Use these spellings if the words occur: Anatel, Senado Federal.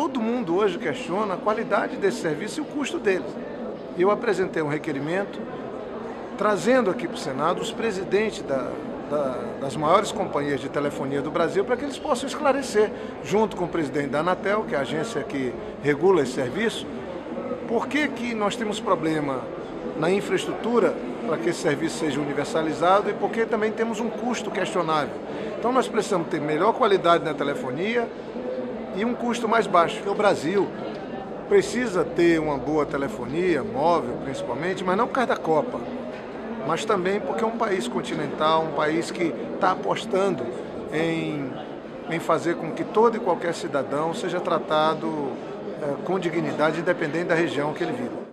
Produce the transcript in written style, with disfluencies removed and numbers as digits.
Todo mundo hoje questiona a qualidade desse serviço e o custo dele. Eu apresentei um requerimento trazendo aqui para o Senado os presidentes das maiores companhias de telefonia do Brasil para que eles possam esclarecer, junto com o presidente da Anatel, que é a agência que regula esse serviço, por que que nós temos problema na infraestrutura para que esse serviço seja universalizado e por que também temos um custo questionável. Então nós precisamos ter melhor qualidade na telefonia e um custo mais baixo, porque o Brasil precisa ter uma boa telefonia, móvel principalmente, mas não por causa da Copa, mas também porque é um país continental, um país que está apostando em fazer com que todo e qualquer cidadão seja tratado com dignidade, independente da região que ele vive.